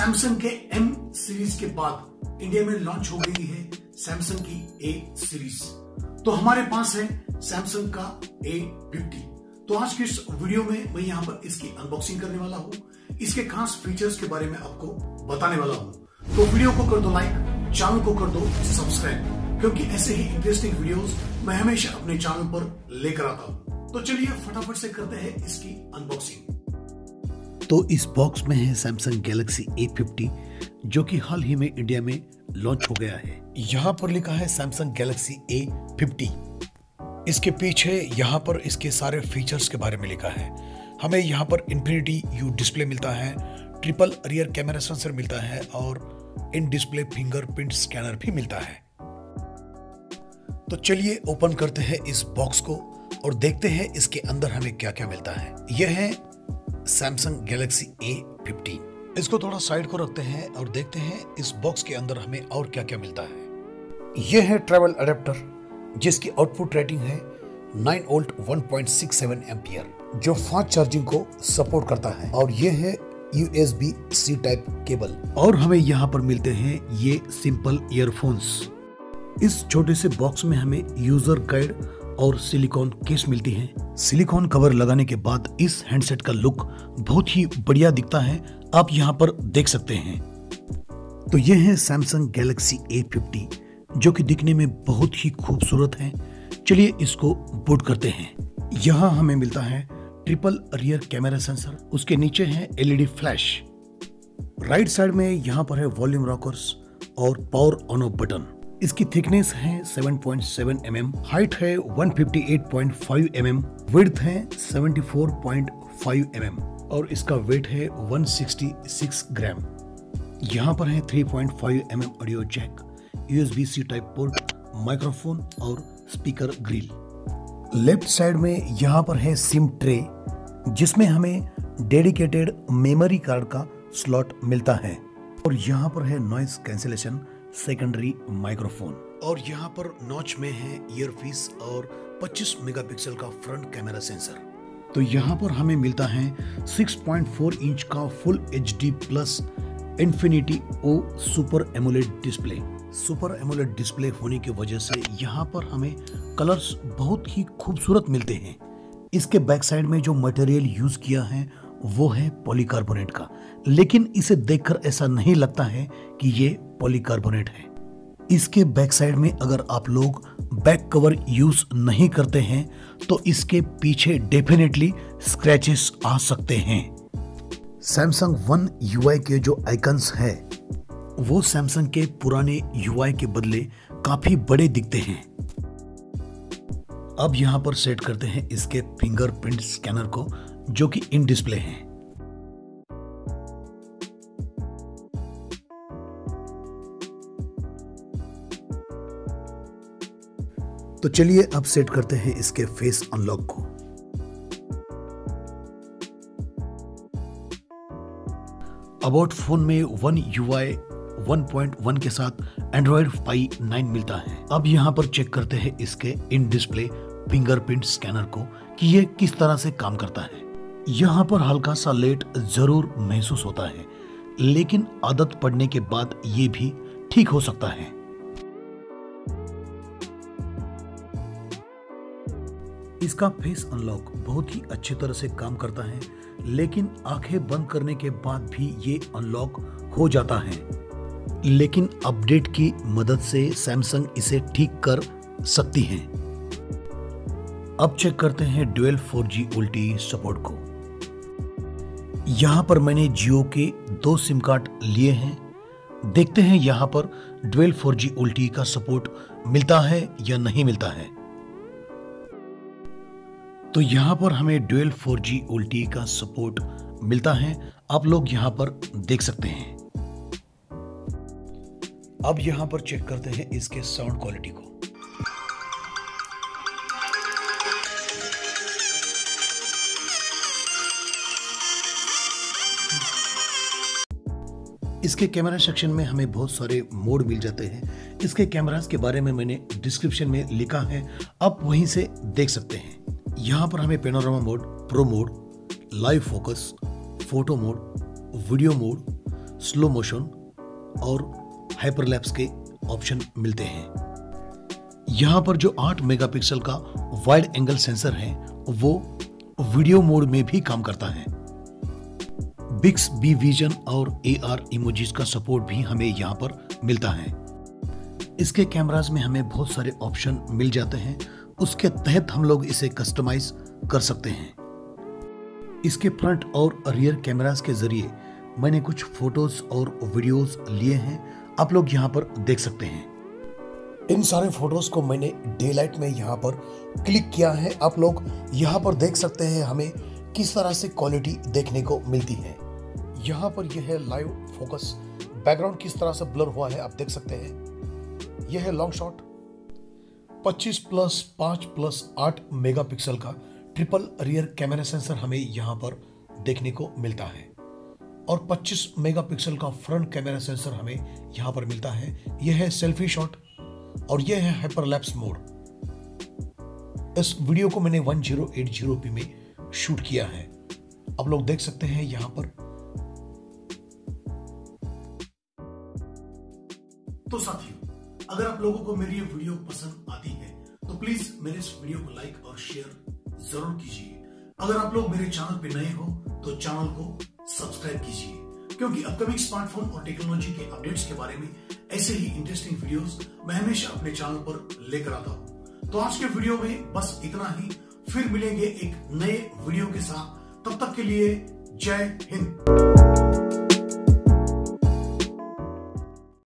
Samsung के M series के बाद इंडिया में लॉन्च हो गई है सैमसंग की A सीरीज। तो हमारे पास है सैमसंग का A50। तो आज के इस वीडियो में मैं यहाँ पर इसकी अनबॉक्सिंग करने वाला हूँ, इसके खास फीचर्स के बारे में आपको बताने वाला हूँ। तो वीडियो को कर दो लाइक, चैनल को कर दो सब्सक्राइब, क्योंकि ऐसे ही इंटरेस्टिंग वीडियोस मैं हमेशा अपने चैनल पर लेकर आता हूँ। तो चलिए फटाफट से करते हैं इसकी अनबॉक्सिंग। तो इस बॉक्स में है सैमसंग गैलेक्सी A50, जो कि हाल ही में इंडिया में लॉन्च हो गया है। यहाँ पर लिखा है सैमसंग गैलेक्सी A50। इसके पीछे यहाँ पर इसके सारे फीचर्स के बारे में लिखा है। हमें यहाँ पर इन्फिनिटी यू डिस्प्ले मिलता है, ट्रिपल रियर कैमरा सेंसर मिलता है और इन डिस्प्ले फिंगरप्रिंट स्कैनर भी मिलता है। तो चलिए ओपन करते हैं इस बॉक्स को और देखते हैं इसके अंदर हमें क्या क्या मिलता है। यह है सैमसंग गैलेक्सी A50। इसको थोड़ा साइड को रखते हैं और देखते हैं इस बॉक्स के अंदर हमें और क्या क्या मिलता है। यह है ट्रैवल अडेप्टर, जिसकी आउटपुट रेटिंग है 9 वोल्ट 1.67 एम्पियर, जो फास्ट चार्जिंग को सपोर्ट करता है। और यह है USB C टाइप केबल। और हमें यहाँ पर मिलते हैं ये सिंपल ईयरफोन्स। इस छोटे से बॉक्स में हमें यूजर गाइड और सिलिकॉन केस मिलती है। सिलिकॉन कवर लगाने के बाद इस हैंडसेट का लुक बहुत ही बढ़िया दिखता है, आप यहाँ पर देख सकते हैं। तो यह है सैमसंग गैलेक्सी A50, जो कि दिखने में बहुत ही खूबसूरत है। चलिए इसको बूट करते हैं। यहाँ हमें मिलता है ट्रिपल रियर कैमरा सेंसर, उसके नीचे है LED फ्लैश। राइट साइड में यहाँ पर है वॉल्यूम रॉकर्स और पावर ऑन ऑफ बटन। इसकी थिकनेस है 7.7 mm, हाइट है 158.5 mm, विड्थ है 74.5 mm और इसका वेट है 166 ग्राम। यहाँ पर है 3.5 mm audio jack, USB C type port, microphone और स्पीकर ग्रिल। लेफ्ट साइड में यहाँ पर है सिम ट्रे, जिसमें हमें डेडिकेटेड मेमोरी कार्ड का स्लॉट मिलता है। और यहाँ पर है नॉइस कैंसिलेशन सेकेंडरी माइक्रोफोन। और यहाँ पर नॉच में है ईयरपीस और 25 मेगापिक्सल का फ्रंट कैमरा सेंसर। तो यहाँ पर हमें मिलता है 6.4 इंच का full HD+ infinity O super AMOLED display. Super AMOLED display होने की वजह से यहाँ पर हमें कलर्स बहुत ही खूबसूरत मिलते हैं। इसके बैक साइड में जो मटेरियल यूज किया है वो है पॉलीकार्बोनेट का, लेकिन इसे देखकर ऐसा नहीं लगता है कि ये पॉलीकार्बोनेट है। इसके बैक साइड में अगर आप लोग बैक कवर यूज नहीं करते हैं तो इसके पीछे डेफिनेटली स्क्रैचेस आ सकते हैं। सैमसंग One UI के जो आइकन्स है वो सैमसंग के पुराने UI के बदले काफी बड़े दिखते हैं। अब यहाँ पर सेट करते हैं इसके फिंगरप्रिंट स्कैनर को, जो कि इन डिस्प्ले है। तो चलिए अब सेट करते हैं इसके फेस अनलॉक को। अबाउट फोन में One UI 1.1 के साथ Android Pie 9 मिलता है। अब यहाँ पर चेक करते हैं इसके इन डिस्प्ले फिंगरप्रिंट स्कैनर को कि ये किस तरह से काम करता है। यहाँ पर हल्का सा लेट जरूर महसूस होता है, लेकिन आदत पड़ने के बाद ये भी ठीक हो सकता है। इसका फेस अनलॉक बहुत ही अच्छी तरह से काम करता है, लेकिन आंखें बंद करने के बाद भी ये अनलॉक हो जाता है। लेकिन अपडेट की मदद से सैमसंग इसे ठीक कर सकती है। अब चेक करते हैं ड्यूल 4G ULTI सपोर्ट को। यहाँ पर मैंने जियो के 2 सिम कार्ड लिए हैं, देखते हैं यहाँ पर ड्यूल 4G ULTI का सपोर्ट मिलता है या नहीं मिलता है। तो यहाँ पर हमें ड्यूल 4G ULTI का सपोर्ट मिलता है, आप लोग यहाँ पर देख सकते हैं। अब यहाँ पर चेक करते हैं इसके साउंड क्वालिटी को। इसके कैमरा सेक्शन में हमें बहुत सारे मोड मिल जाते हैं। इसके कैमरास के बारे में मैंने डिस्क्रिप्शन में लिखा है, आप वहीं से देख सकते हैं। यहाँ पर हमें panorama mode, pro mode, live focus, photo mode, video mode, slow motion और हाइपरलैप्स के ऑप्शन मिलते हैं। यहाँ पर जो 8 मेगापिक्सल का वाइड एंगल सेंसर है वो वीडियो मोड में भी काम करता है। बिक्स बी विजन और AR इमोजीज का सपोर्ट भी हमें यहाँ पर मिलता है। इसके कैमरास में हमें बहुत सारे ऑप्शन मिल जाते हैं, उसके तहत हम लोग इसे कस्टमाइज कर सकते हैं। इसके फ्रंट और रियर कैमरास के जरिए मैंने कुछ फोटोज और वीडियोज लिए हैं, आप लोग यहाँ पर देख सकते हैं। इन सारे फोटोज को मैंने डे लाइट में यहाँ पर क्लिक किया है। आप लोग यहाँ पर देख सकते हैं हमें किस तरह से क्वालिटी देखने को मिलती है। यहाँ पर यह है लाइव फोकस, बैकग्राउंड किस तरह से ब्लर हुआ है आप देख सकते हैं। यह है लॉन्ग शॉट। 25+5+8 मेगापिक्सल का ट्रिपल रियर कैमरा सेंसर हमें यहाँ पर देखने को मिलता है और 25 मेगापिक्सल का फ्रंट कैमरा सेंसर हमें यहाँ पर मिलता है। यह है सेल्फी शॉट और यह है हाइपरलैप्स मोड। इस वीडियो को मैंने 1080p में शूट किया है, आप लोग देख सकते हैं यहां पर। तो साथियों, अगर आप लोगों को मेरी ये वीडियो पसंद आती है तो प्लीज मेरे इस वीडियो को लाइक और शेयर जरूर कीजिए। अगर आप लोग मेरे चैनल पे नए हो तो चैनल को सब्सक्राइब कीजिए, क्योंकि अपकमिंग स्मार्टफोन और टेक्नोलॉजी के अपडेट्स के बारे में ऐसे ही इंटरेस्टिंग वीडियोस मैं हमेशा अपने चैनल पर लेकर आता हूँ। तो आज के वीडियो में बस इतना ही, फिर मिलेंगे एक नए वीडियो के साथ। तब तक के लिए जय हिंद।